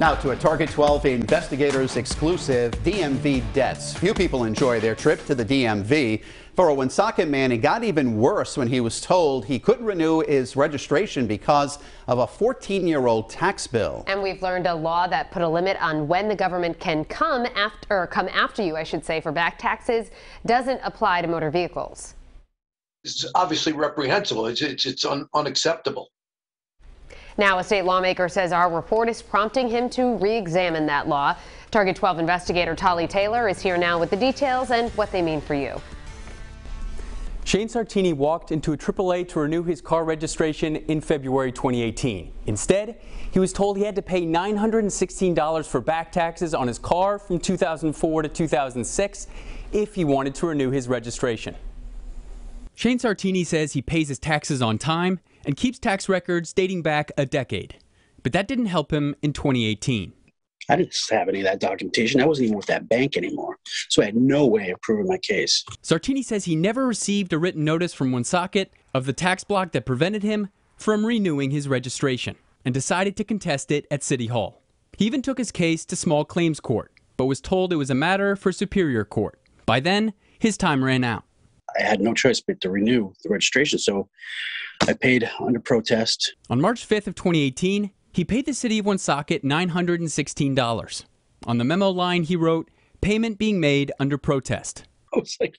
Now to a Target 12 Investigators exclusive, DMV deaths. Few people enjoy their trip to the DMV. For a Woonsocket man, it got even worse when he was told he couldn't renew his registration because of a 14-year-old tax bill. And we've learned a law that put a limit on when the government can come after you, for back taxes doesn't apply to motor vehicles. It's obviously reprehensible. It's unacceptable. Now, a state lawmaker says our report is prompting him to re-examine that law. Target 12 investigator Tolly Taylor is here now with the details and what they mean for you. Shane Sartini walked into a AAA to renew his car registration in February 2018. Instead, he was told he had to pay $916 for back taxes on his car from 2004 to 2006 if he wanted to renew his registration. Shane Sartini says he pays his taxes on time and keeps tax records dating back a decade. But that didn't help him in 2018. I didn't have any of that documentation. I wasn't even with that bank anymore, so I had no way of proving my case. Sartini says he never received a written notice from Woonsocket of the tax block that prevented him from renewing his registration and decided to contest it at City Hall. He even took his case to small claims court, but was told it was a matter for Superior Court. By then, his time ran out. I had no choice but to renew the registration, so I paid under protest. On March 5th of 2018, he paid the city of Woonsocket $916. On the memo line, he wrote, "Payment being made under protest." I was like,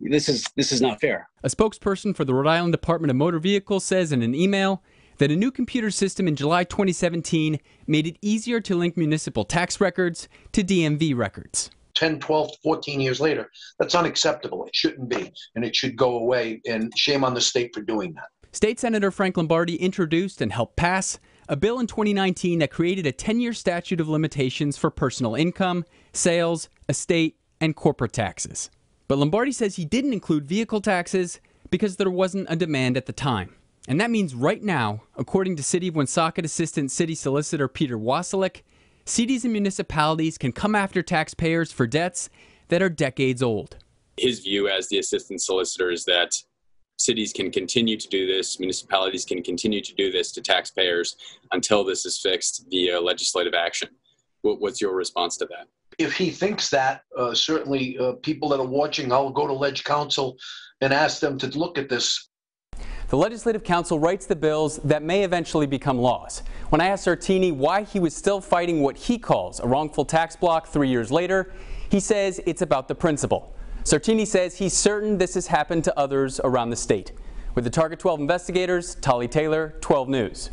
this is not fair. A spokesperson for the Rhode Island Department of Motor Vehicles says in an email that a new computer system in July 2017 made it easier to link municipal tax records to DMV records. 10, 12, 14 years later, that's unacceptable. It shouldn't be, and it should go away, and shame on the state for doing that. State Senator Frank Lombardi introduced and helped pass a bill in 2019 that created a 10-year statute of limitations for personal income, sales, estate, and corporate taxes. But Lombardi says he didn't include vehicle taxes because there wasn't a demand at the time. And that means right now, according to City of Woonsocket Assistant City Solicitor Peter Wasilek, cities and municipalities can come after taxpayers for debts that are decades old. His view as the assistant solicitor is that cities can continue to do this, municipalities can continue to do this to taxpayers until this is fixed via legislative action. What's your response to that? If he thinks that, certainly people that are watching, I'll go to Ledge Council and ask them to look at this. The Legislative Council writes the bills that may eventually become laws. When I asked Sartini why he was still fighting what he calls a wrongful tax block 3 years later, he says it's about the principle. Sartini says he's certain this has happened to others around the state. With the Target 12 investigators, Tolly Taylor, 12 News.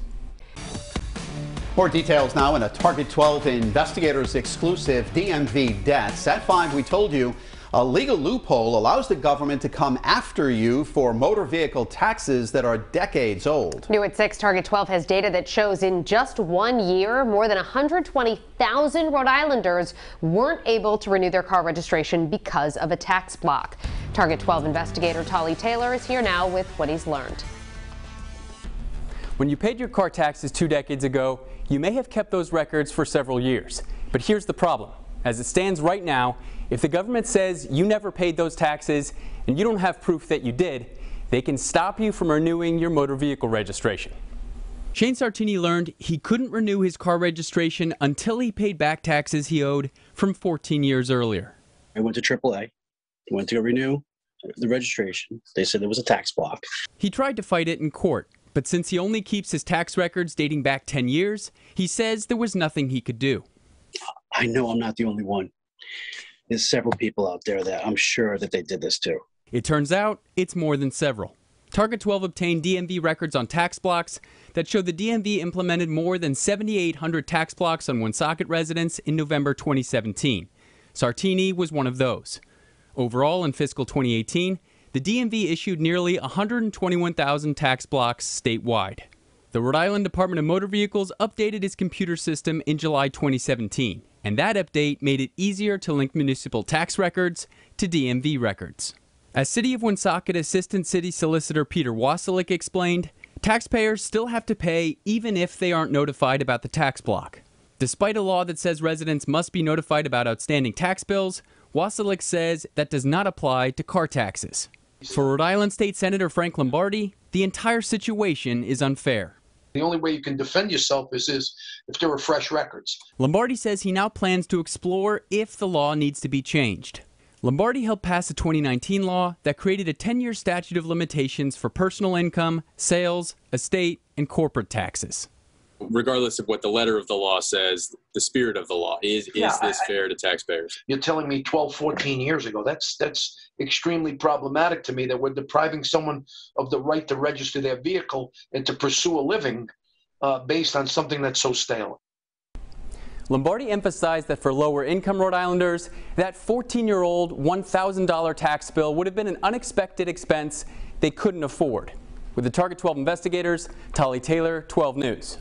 More details now in a Target 12 investigators exclusive, DMV deaths. At 5, we told you a legal loophole allows the government to come after you for motor vehicle taxes that are decades old. New at 6, Target 12 has data that shows in just 1 year, more than 120,000 Rhode Islanders weren't able to renew their car registration because of a tax block. Target 12 investigator Tolly Taylor is here now with what he's learned. When you paid your car taxes 2 decades ago, you may have kept those records for several years. But here's the problem. As it stands right now, if the government says you never paid those taxes and you don't have proof that you did, they can stop you from renewing your motor vehicle registration. Shane Sartini learned he couldn't renew his car registration until he paid back taxes he owed from 14 years earlier. I went to AAA, went to renew the registration. They said there was a tax block. He tried to fight it in court, but since he only keeps his tax records dating back 10 years, he says there was nothing he could do. I know I'm not the only one. There's several people out there that I'm sure that they did this too. It turns out it's more than several. Target 12 obtained DMV records on tax blocks that show the DMV implemented more than 7,800 tax blocks on Woonsocket residents in November 2017. Sartini was one of those. Overall, in fiscal 2018, the DMV issued nearly 121,000 tax blocks statewide. The Rhode Island Department of Motor Vehicles updated its computer system in July 2017, and that update made it easier to link municipal tax records to DMV records. As City of Woonsocket Assistant City Solicitor Peter Wasilek explained, taxpayers still have to pay even if they aren't notified about the tax block. Despite a law that says residents must be notified about outstanding tax bills, Wasilek says that does not apply to car taxes. For Rhode Island State Senator Frank Lombardi, the entire situation is unfair. The only way you can defend yourself is if there are fresh records. Lombardi says he now plans to explore if the law needs to be changed. Lombardi helped pass a 2019 law that created a 10-year statute of limitations for personal income, sales, estate, and corporate taxes. Regardless of what the letter of the law says, the spirit of the law is this fair to taxpayers? You're telling me 12, 14 years ago, that's extremely problematic to me, that we're depriving someone of the right to register their vehicle and to pursue a living based on something that's so stale. Lombardi emphasized that for lower income Rhode Islanders, that 14-year-old $1,000 tax bill would have been an unexpected expense they couldn't afford. With the Target 12 investigators, Tolly Taylor, 12 News.